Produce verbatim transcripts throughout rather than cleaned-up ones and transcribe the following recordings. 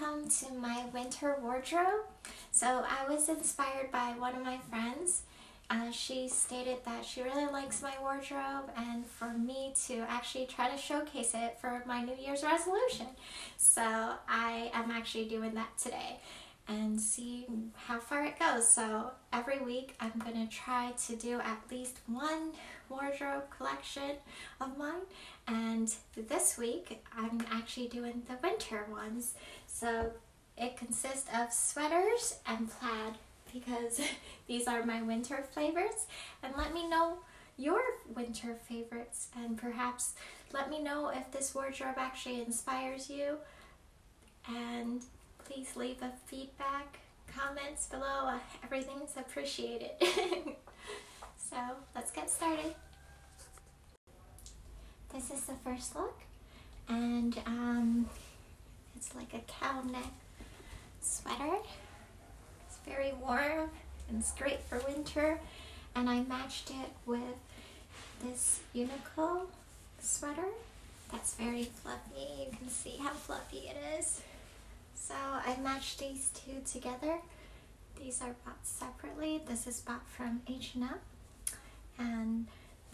welcome to my winter wardrobe. So I was inspired by one of my friends. Uh, she stated that she really likes my wardrobe, and for me to actually try to showcase it for my New Year's resolution. So I am actually doing that today and see how far it goes. So every week I'm gonna try to do at least one wardrobe collection of mine, and this week I'm actually doing the winter ones. So it consists of sweaters and plaid, because these are my winter favorites. And let me know your winter favorites, and perhaps let me know if this wardrobe actually inspires you, and please leave a feedback, comments below. Everything's appreciated. So let's get started. This is the first look, and um, it's like a cowl neck sweater. Very warm, and it's great for winter, and I matched it with this Uniqlo sweater that's very fluffy. You can see how fluffy it is. So I matched these two together. These are bought separately. This is bought from H and M, and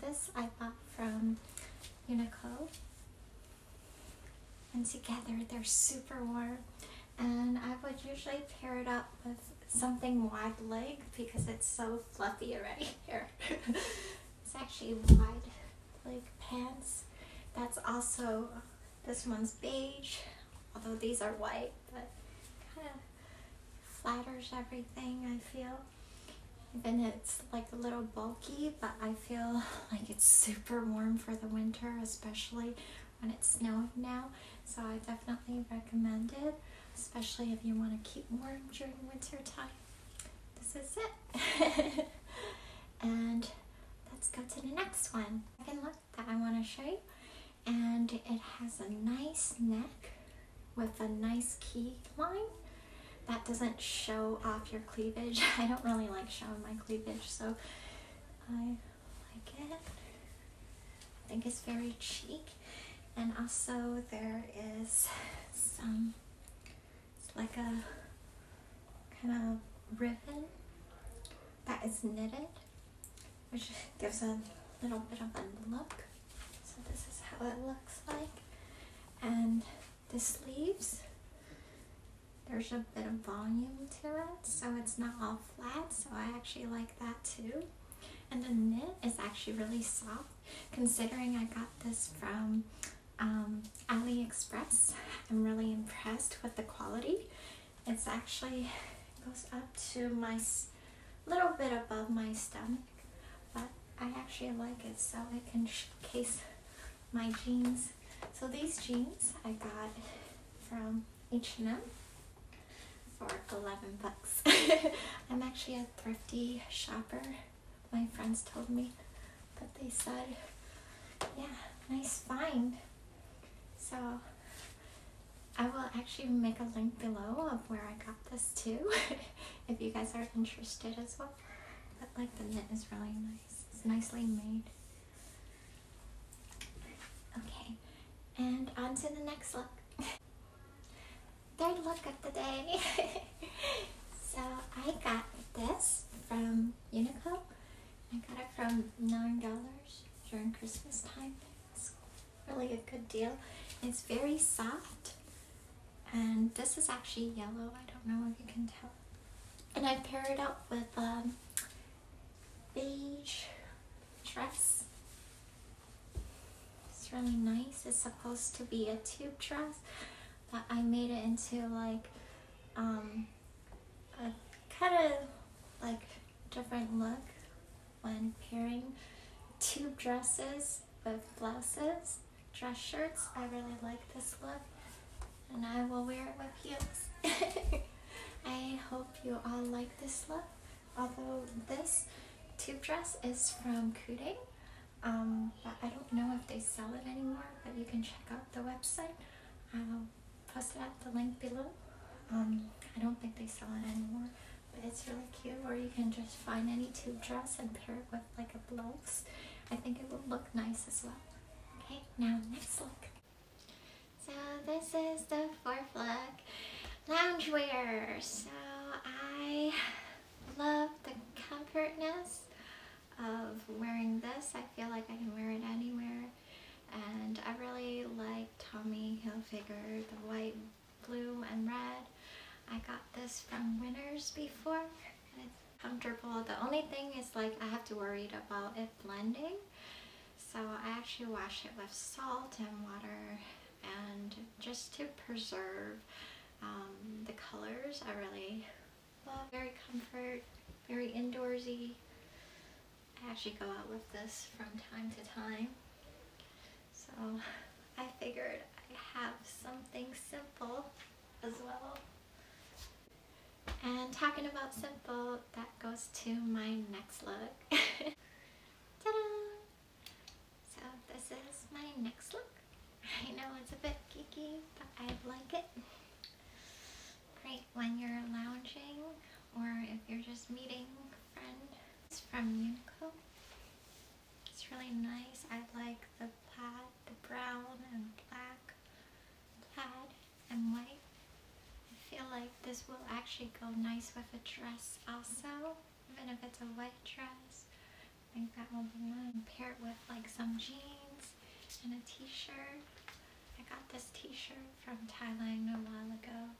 this I bought from Uniqlo, and together they're super warm. And I would usually pair it up with something wide leg because it's so fluffy already here. It's actually wide leg pants. That's also, this one's beige, although these are white, but kind of flatters everything, I feel. Even it's like a little bulky, but I feel like it's super warm for the winter, especially when it's snowing now. So I definitely recommend it, especially if you want to keep warm during winter time. This is it. And let's go to the next one. Second look that I want to show you. And it has a nice neck with a nice key line that doesn't show off your cleavage. I don't really like showing my cleavage, so I like it. I think it's very chic. And also there is some, like a kind of ribbon that is knitted, which gives a little bit of a look. So this is how it looks like. And the sleeves, there's a bit of volume to it, so it's not all flat, so I actually like that too. And the knit is actually really soft, considering I got this from Um, AliExpress. I'm really impressed with the quality. It's actually goes up to my little bit above my stomach, but I actually like it, so I can showcase my jeans. So these jeans I got from H and M for eleven bucks. I'm actually a thrifty shopper. My friends told me, but they said, yeah, nice find. So I will actually make a link below of where I got this too, if you guys are interested as well. But like the knit is really nice. It's nicely made. Okay, and on to the next look. Third look of the day. So I got this from Uniqlo. I got it from nine dollars during Christmas time. It's really a good deal. It's very soft, and this is actually yellow. I don't know if you can tell. And I paired it up with a um, beige dress. It's really nice. It's supposed to be a tube dress, but I made it into like um, a kind of like different look when pairing tube dresses with blouses. Dress shirts. I really like this look, and I will wear it with heels. I hope you all like this look. Although this tube dress is from Kooding, um, but I don't know if they sell it anymore, but you can check out the website. I'll post it at the link below. Um, I don't think they sell it anymore, but it's really cute. Or you can just find any tube dress and pair it with like a blouse. I think it would look nice as well. Okay, now next look. So this is the fourth look. loungewear. So I love the comfortness of wearing this. I feel like I can wear it anywhere. And I really like Tommy Hilfiger, the white, blue, and red. I got this from Winners before, and it's comfortable. The only thing is, like, I have to worry about it blending. So I actually wash it with salt and water, and just to preserve um, the colors. I really love very comfort, very indoorsy. I actually go out with this from time to time. So I figured I have something simple as well. And talking about simple, that goes to my next look. Ta-da! So this is my next look. I know it's a bit geeky, but I like it. Great when you're lounging or if you're just meeting a friend. It's from Uniqlo. It's really nice. I like the plaid, the brown and black, plaid and white. I feel like this will actually go nice with a dress also, even if it's a white dress. I think that will be nice. Pair it with like some jeans and a t-shirt. I got this t-shirt from Thailand a while ago.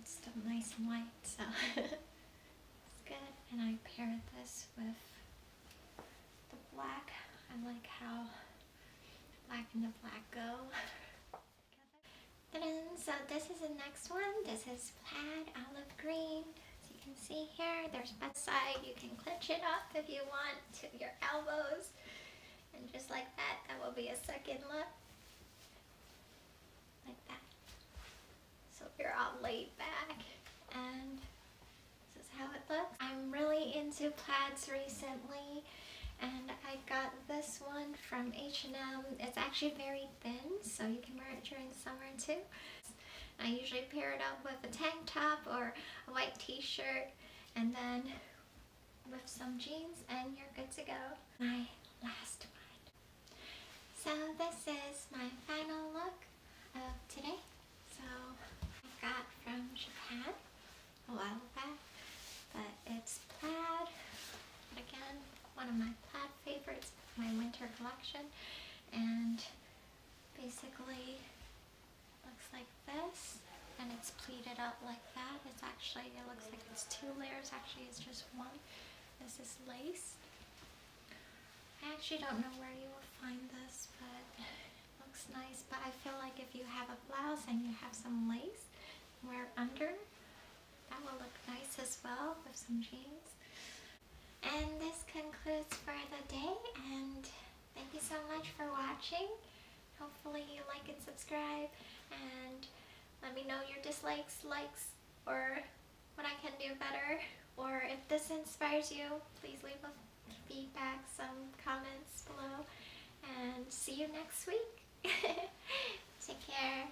It's still nice and white, so it's good. And I paired this with the black. I like how black and the black go. So this is the next one. This is plaid olive green. As you can see here, there's bed side. You can clinch it up if you want to your elbows. And just like that, that will be a second look. Like that. So you're all laid back. And this is how it looks. I'm really into plaids recently. And I got this one from H and M. It's actually very thin, so you can wear it during summer too. I usually pair it up with a tank top or a white t-shirt, and then with some jeans, and you're good to go. My last one. So this is my final look of today. So I got from Japan a while back, but it's plaid. But again, one of my plaid favorites, my winter collection, and basically it looks like this, and it's pleated up like that. It's actually, it looks like it's two layers, actually it's just one. This is lace. I actually don't know where you will find this, but it looks nice. But I feel like if you have a blouse and you have some lace, wear it under, that will look nice as well with some jeans. And this concludes for the day, and thank you so much for watching. Hopefully you like and subscribe, and let me know your dislikes, likes, or what I can do better. Or if this inspires you, please leave a feedback, some comments below, and see you next week. Take care.